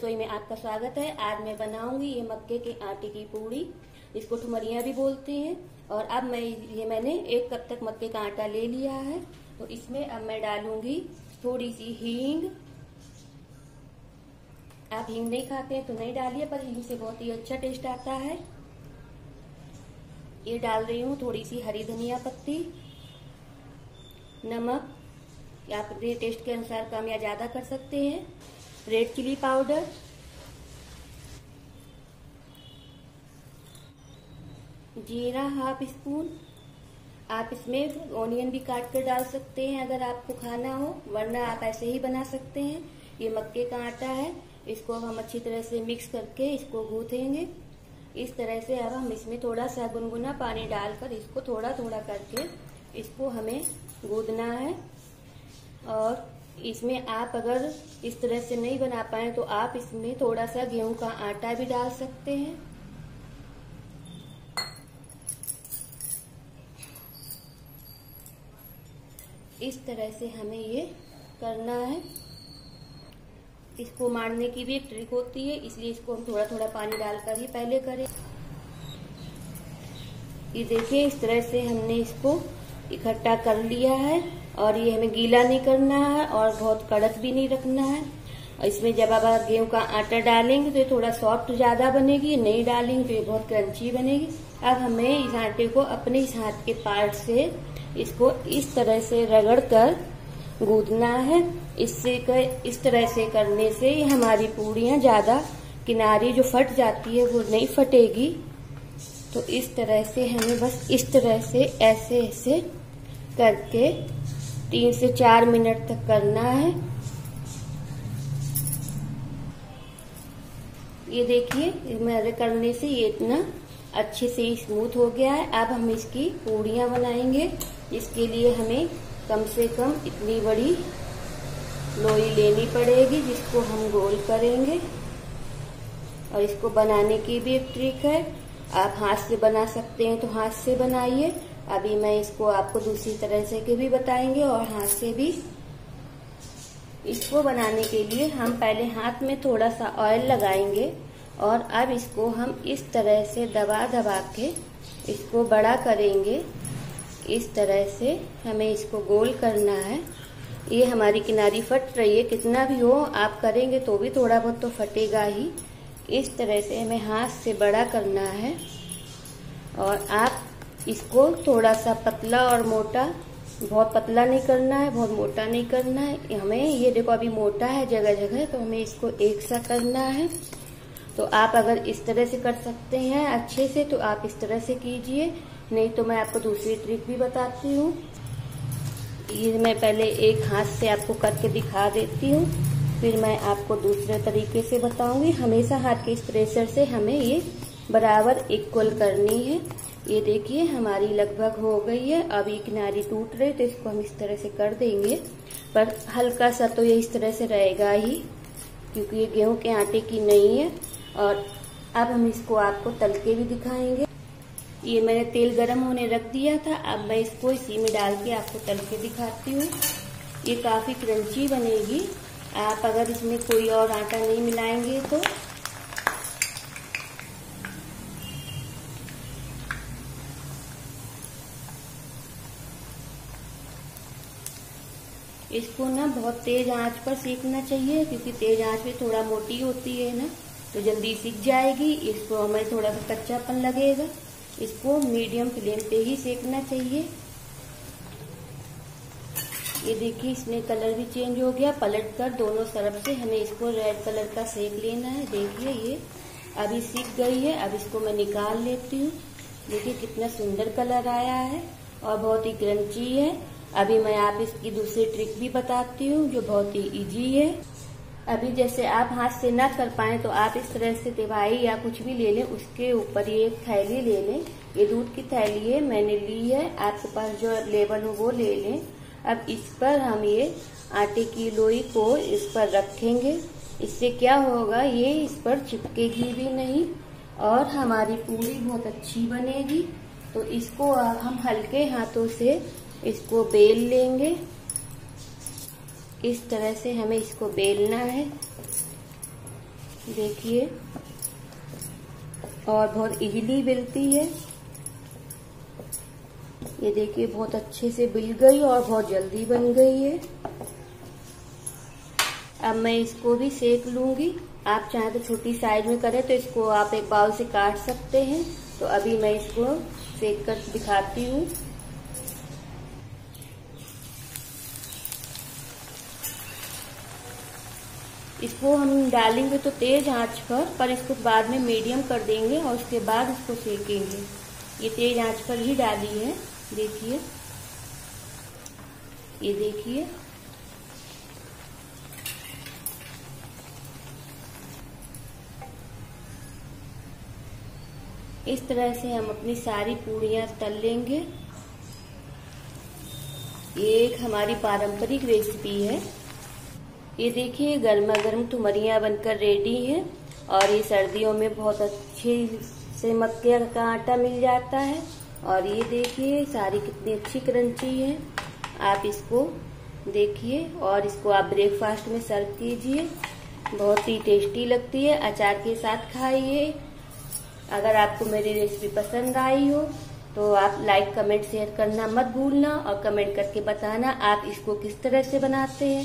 रसोई में आपका स्वागत है। आज मैं बनाऊंगी ये मक्के के आटे की पूड़ी, इसको ठुमरिया भी बोलते हैं। और अब मैंने 1 कप तक मक्के का आटा ले लिया है, तो इसमें अब मैं डालूंगी थोड़ी सी हींग। आप हींग नहीं खाते हैं तो नहीं डालिए, पर हींग से बहुत ही अच्छा टेस्ट आता है। ये डाल रही हूँ थोड़ी सी हरी धनिया पत्ती, नमक, आप अपने टेस्ट के अनुसार कम या ज्यादा कर सकते हैं, रेड चिली पाउडर, जीरा 1/2 स्पून। आप इसमें ऑनियन भी काट कर डाल सकते हैं अगर आपको खाना हो, वरना आप ऐसे ही बना सकते हैं। ये मक्के का आटा है, इसको हम अच्छी तरह से मिक्स करके इसको गूंथेंगे। इस तरह से अब हम इसमें थोड़ा सा गुनगुना पानी डालकर इसको थोड़ा थोड़ा करके इसको हमें गूंथना है। और इसमें आप अगर इस तरह से नहीं बना पाए तो आप इसमें थोड़ा सा गेहूं का आटा भी डाल सकते हैं। इस तरह से हमें ये करना है। इसको मारने की भी एक ट्रिक होती है, इसलिए इसको हम थोड़ा थोड़ा पानी डालकर ही पहले करें। ये देखिए, इस तरह से हमने इसको इकट्ठा कर लिया है। और ये हमें गीला नहीं करना है और बहुत कड़क भी नहीं रखना है। और इसमें जब आप गेहूं का आटा डालेंगे तो ये थोड़ा सॉफ्ट ज्यादा बनेगी, नहीं डालेंगे तो ये बहुत क्रंची बनेगी। अब हमें इस आटे को अपने इस हाथ के पार्ट से इसको इस तरह से रगड़कर गूंदना है। इस तरह से करने से हमारी पूड़ियां ज्यादा किनारी जो फट जाती है वो नहीं फटेगी। तो इस तरह से हमें बस इस तरह से ऐसे ऐसे करके 3 से 4 मिनट तक करना है। ये देखिए, मेरे करने से ये इतना अच्छे से स्मूथ हो गया है। अब हम इसकी पूड़ियां बनाएंगे। इसके लिए हमें कम से कम इतनी बड़ी लोई लेनी पड़ेगी, जिसको हम गोल करेंगे। और इसको बनाने की भी एक ट्रिक है, आप हाथ से बना सकते हैं तो हाथ से बनाइए। अभी मैं इसको आपको दूसरी तरह से के भी बताएंगे और हाथ से भी। इसको बनाने के लिए हम पहले हाथ में थोड़ा सा ऑयल लगाएंगे और अब इसको हम इस तरह से दबा दबा के इसको बड़ा करेंगे। इस तरह से हमें इसको गोल करना है। ये हमारी किनारी फट रही है, कितना भी हो आप करेंगे तो भी थोड़ा बहुत तो फटेगा ही। इस तरह से हमें हाथ से बड़ा करना है। और आप इसको थोड़ा सा पतला और मोटा, बहुत पतला नहीं करना है, बहुत मोटा नहीं करना है हमें। ये देखो अभी मोटा है जगह जगह, तो हमें इसको एक सा करना है। तो आप अगर इस तरह से कर सकते हैं अच्छे से तो आप इस तरह से कीजिए, नहीं तो मैं आपको दूसरी ट्रिक भी बताती हूँ। ये मैं पहले एक हाथ से आपको करके दिखा देती हूँ, फिर मैं आपको दूसरे तरीके से बताऊँगी। हमेशा हाथ के इस प्रेशर से हमें ये बराबर इक्वल करनी है। ये देखिए, हमारी लगभग हो गई है। अब ये किनारी टूट रही तो इसको हम इस तरह से कर देंगे, पर हल्का सा तो ये इस तरह से रहेगा ही, क्योंकि ये गेहूं के आटे की नहीं है। और अब हम इसको आपको तल के भी दिखाएंगे। ये मैंने तेल गरम होने रख दिया था, अब मैं इसको इसी में डाल के आपको तल के दिखाती हूँ। ये काफ़ी क्रंची बनेगी। आप अगर इसमें कोई और आटा नहीं मिलाएंगे तो इसको ना बहुत तेज आंच पर सेकना चाहिए, क्योंकि तेज आंच पे थोड़ा मोटी होती है ना, तो जल्दी सीख जाएगी। इसको हमें थोड़ा सा कच्चापन लगेगा, इसको मीडियम फ्लेम पे ही सेकना चाहिए। ये देखिए, इसमें कलर भी चेंज हो गया। पलट कर दोनों तरफ से हमें इसको रेड कलर का सेक लेना है। देखिए, ये अभी सीख गई है। अब इसको मैं निकाल लेती हूँ। देखिए कितना सुंदर कलर आया है और बहुत ही क्रंची है। अभी मैं आप इसकी दूसरी ट्रिक भी बताती हूँ, जो बहुत ही इजी है। अभी जैसे आप हाथ से ना कर पाए तो आप इस तरह से तिवाई या कुछ भी ले लें, उसके ऊपर ये एक थैली ले लें। ये दूध की थैली है, मैंने ली है, आपके पास जो लेबल हो वो ले लें। अब इस पर हम ये आटे की लोई को इस पर रखेंगे। इससे क्या होगा, ये इस पर चिपकेगी भी नहीं और हमारी पूरी बहुत अच्छी बनेगी। तो इसको हम हल्के हाथों से इसको बेल लेंगे। इस तरह से हमें इसको बेलना है। देखिए, और बहुत इजीली बिलती है। ये देखिए बहुत अच्छे से बिल गई और बहुत जल्दी बन गई है। अब मैं इसको भी सेक लूंगी। आप चाहें तो छोटी साइज में करें तो इसको आप एक बाउल से काट सकते हैं। तो अभी मैं इसको सेक कर दिखाती हूँ। इसको हम डालेंगे तो तेज आंच पर इसको बाद में मीडियम कर देंगे और उसके बाद इसको सेकेंगे। ये तेज आंच पर ही डाली है। देखिए, ये देखिए इस तरह से हम अपनी सारी पूड़ियाँ तल लेंगे। ये एक हमारी पारंपरिक रेसिपी है। ये देखिए गर्मा गर्म थुमरियाँ बनकर रेडी हैं और ये सर्दियों में बहुत अच्छे से मक्के का आटा मिल जाता है। और ये देखिए सारी कितनी अच्छी क्रंची है। आप इसको देखिए और इसको आप ब्रेकफास्ट में सर्व कीजिए, बहुत ही टेस्टी लगती है। अचार के साथ खाइए। अगर आपको मेरी रेसिपी पसंद आई हो तो आप लाइक कमेंट शेयर करना मत भूलना और कमेंट करके बताना आप इसको किस तरह से बनाते हैं।